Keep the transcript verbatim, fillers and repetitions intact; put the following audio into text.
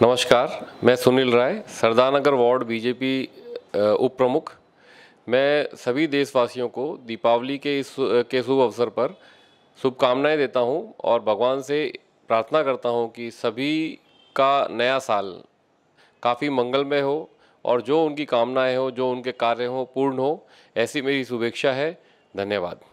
नमस्कार, मैं Sunil Rai, Sardar Nagar ward BJP उप प्रमुख। मैं सभी देशवासियों को दीपावली के इस के शुभ अवसर पर शुभकामनाएं देता हूं और भगवान से प्रार्थना करता हूं कि सभी का नया साल काफ़ी मंगलमय हो और जो उनकी कामनाएं हो, जो उनके कार्य हो, पूर्ण हो, ऐसी मेरी शुभेच्छा है। धन्यवाद।